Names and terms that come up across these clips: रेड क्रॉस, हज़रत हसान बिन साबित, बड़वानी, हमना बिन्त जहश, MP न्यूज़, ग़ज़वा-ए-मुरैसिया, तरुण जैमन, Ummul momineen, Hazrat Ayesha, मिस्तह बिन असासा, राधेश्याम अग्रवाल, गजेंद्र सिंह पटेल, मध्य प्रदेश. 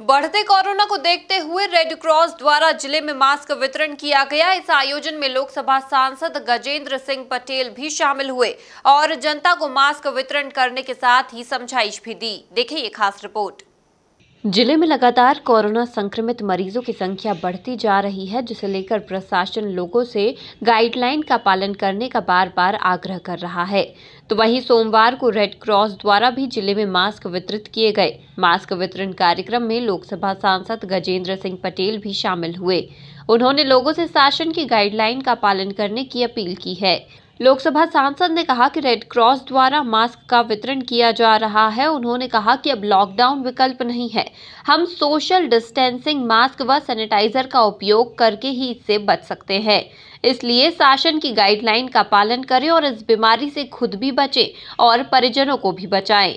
बढ़ते कोरोना को देखते हुए रेड क्रॉस द्वारा जिले में मास्क वितरण किया गया। इस आयोजन में लोकसभा सांसद गजेंद्र सिंह पटेल भी शामिल हुए और जनता को मास्क वितरण करने के साथ ही समझाइश भी दी। देखिए ये खास रिपोर्ट। जिले में लगातार कोरोना संक्रमित मरीजों की संख्या बढ़ती जा रही है, जिसे लेकर प्रशासन लोगों से गाइडलाइन का पालन करने का बार बार आग्रह कर रहा है। तो वहीं सोमवार को रेड क्रॉस द्वारा भी जिले में मास्क वितरित किए गए। मास्क वितरण कार्यक्रम में लोकसभा सांसद गजेंद्र सिंह पटेल भी शामिल हुए। उन्होंने लोगों से शासन की गाइडलाइन का पालन करने की अपील की है। लोकसभा सांसद ने कहा कि रेड क्रॉस द्वारा मास्क का वितरण किया जा रहा है। उन्होंने कहा कि अब लॉकडाउन विकल्प नहीं है, हम सोशल डिस्टेंसिंग, मास्क व सैनिटाइजर का उपयोग करके ही इससे बच सकते हैं, इसलिए शासन की गाइडलाइन का पालन करें और इस बीमारी से खुद भी बचें और परिजनों को भी बचाएं।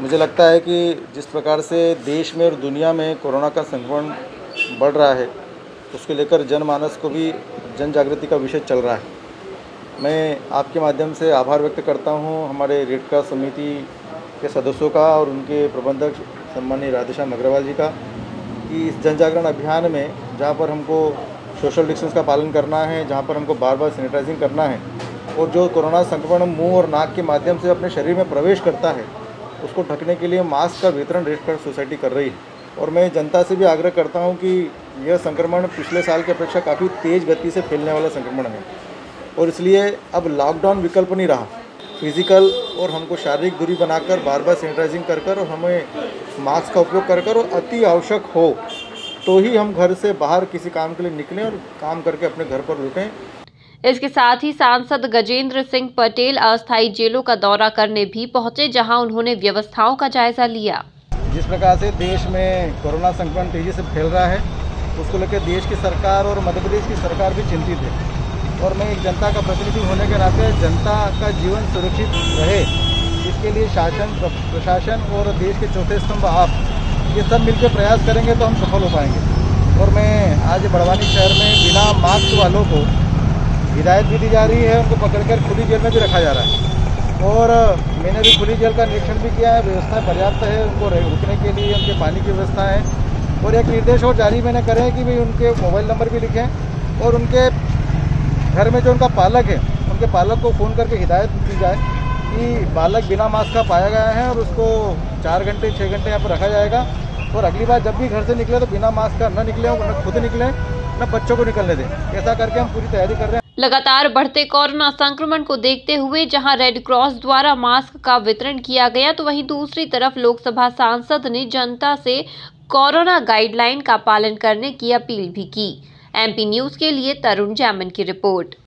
मुझे लगता है कि जिस प्रकार से देश में और दुनिया में कोरोना का संक्रमण बढ़ रहा है, उसको लेकर जनमानस को भी जन जागृति का विषय चल रहा है। मैं आपके माध्यम से आभार व्यक्त करता हूं हमारे रेड क्रॉस समिति के सदस्यों का और उनके प्रबंधक सम्मानीय राधेश्याम अग्रवाल जी का कि इस जन जागरण अभियान में जहां पर हमको सोशल डिस्टेंस का पालन करना है, जहां पर हमको बार बार सैनिटाइजिंग करना है और जो कोरोना संक्रमण मुंह और नाक के माध्यम से अपने शरीर में प्रवेश करता है उसको ढकने के लिए मास्क का वितरण रेड क्रॉस सोसाइटी कर रही है। और मैं जनता से भी आग्रह करता हूँ कि यह संक्रमण पिछले साल की अपेक्षा काफ़ी तेज़ गति से फैलने वाला संक्रमण है और इसलिए अब लॉकडाउन विकल्प नहीं रहा। फिजिकल और हमको शारीरिक दूरी बनाकर बार बार सैनिटाइजिंग कर कर और हमें मास्क का उपयोग कर कर और अति आवश्यक हो तो ही हम घर से बाहर किसी काम के लिए निकलें और काम करके अपने घर पर रुकें। इसके साथ ही सांसद गजेंद्र सिंह पटेल अस्थायी जेलों का दौरा करने भी पहुंचे, जहां उन्होंने व्यवस्थाओं का जायजा लिया। जिस प्रकार से देश में कोरोना संक्रमण तेजी से फैल रहा है उसको लेकर देश की सरकार और मध्य प्रदेश की सरकार भी चिंतित है और मैं एक जनता का प्रतिनिधि होने के नाते जनता का जीवन सुरक्षित रहे इसके लिए शासन, प्रशासन और देश के चौथे स्तंभ आप ये सब मिलकर प्रयास करेंगे तो हम सफल हो पाएंगे। और मैं आज बड़वानी शहर में बिना मास्क वालों को हिदायत भी दी जा रही है, उनको पकड़कर खुली जेल में भी रखा जा रहा है और मैंने भी खुली जेल का निरीक्षण भी किया है। व्यवस्था पर्याप्त है, उनको रुकने के लिए उनके पानी की व्यवस्था है और एक निर्देश और जारी मैंने करे कि भाई उनके मोबाइल नंबर भी लिखें और उनके घर में जो उनका पालक है उनके पालक को फ़ोन करके हिदायत दी जाए कि बालक बिना मास्क का पाया गया है और उसको 4 घंटे 6 घंटे यहाँ पर रखा जाएगा और अगली बार जब भी घर से निकले तो बिना मास्क का न निकले, न खुद निकले न बच्चों को निकलने दें। ऐसा करके हम पूरी तैयारी कर रहे हैं। लगातार बढ़ते कोरोना संक्रमण को देखते हुए जहां रेड क्रॉस द्वारा मास्क का वितरण किया गया तो वहीं दूसरी तरफ लोकसभा सांसद ने जनता से कोरोना गाइडलाइन का पालन करने की अपील भी की। MP न्यूज़ के लिए तरुण जैमन की रिपोर्ट।